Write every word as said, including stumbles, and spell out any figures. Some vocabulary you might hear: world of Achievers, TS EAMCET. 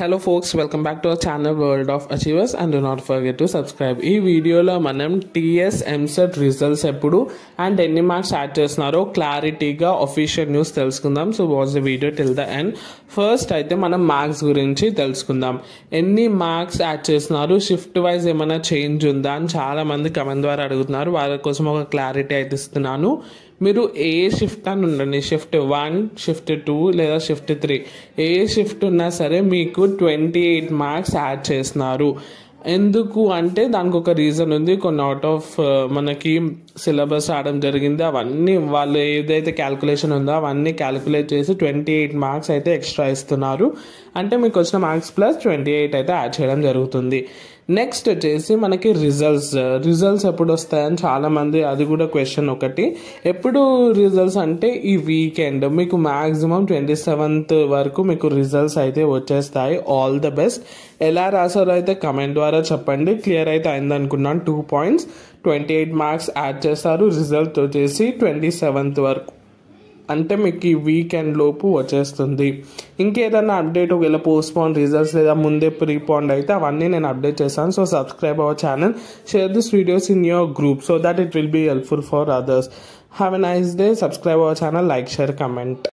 Hello folks, welcome back to our channel World of Achievers, and do not forget to subscribe. In this video lo manam T S EAMCET results eppudu and enni marks add chestunaro clarity ga official news telusukundam. So watch the video till the end. First aithe manam marks gurinchi telusukundam. Enni marks add chestunaro, shift wise emana change unda ani chaala mandi comment dwara adugutunnaru. Vaara kosam oka clarity aithe istunanu. మీరు ఏ shift అని ఉండండి, shift one, shift two లేదా shift three, ఏ shift ఉన్నా సరే మీకు twenty eight marks add చేస్తున్నారు. ఎందుకు అంటే దానికి ఒక రీజన్ ఉంది. కొన్ని అవుట్ ఆఫ్ మనకి సిలబస్ రావడం జరిగింది, అవన్నీ వాళ్ళు ఏదైతే క్యాల్కులేషన్ ఉందో అవన్నీ క్యాల్కులేట్ చేసి ట్వంటీ ఎయిట్ మార్క్స్ అయితే ఎక్స్ట్రా ఇస్తున్నారు. అంటే మీకు వచ్చిన మార్క్స్ ప్లస్ ట్వంటీ ఎయిట్ అయితే యాడ్ చేయడం జరుగుతుంది. నెక్స్ట్ వచ్చేసి మనకి రిజల్ట్స్ రిజల్ట్స్ ఎప్పుడు వస్తాయని చాలామంది, అది కూడా క్వశ్చన్ ఒకటి. ఎప్పుడు రిజల్ట్స్ అంటే ఈ వీకెండ్ మీకు మ్యాక్సిమం ట్వంటీ సెవెంత్ వరకు మీకు రిజల్ట్స్ అయితే వచ్చేస్తాయి. All the best. ఎలా రాసారో అయితే కమెంట్ ద్వారా చెప్పండి. క్లియర్ అయితే అయిందనుకున్నాను. Two points twenty eight marks add చేస్తారు. రిజల్ట్ వచ్చేసి ట్వంటీ సెవెంత్ వరకు, అంటే మీకు ఈ వీకెండ్ లోపు వచ్చేస్తుంది. ఇంకేదైనా అప్డేట్ ఒకవేళ పోస్ట్పోన్ రిజల్ట్స్ లేదా ముందే ప్రీపోండ్ అయితే అవన్నీ నేను అప్డేట్ చేశాను. So subscribe our channel, share this videos in your group so that it will be helpful for others. Have a nice day. Subscribe our channel, like, share, comment.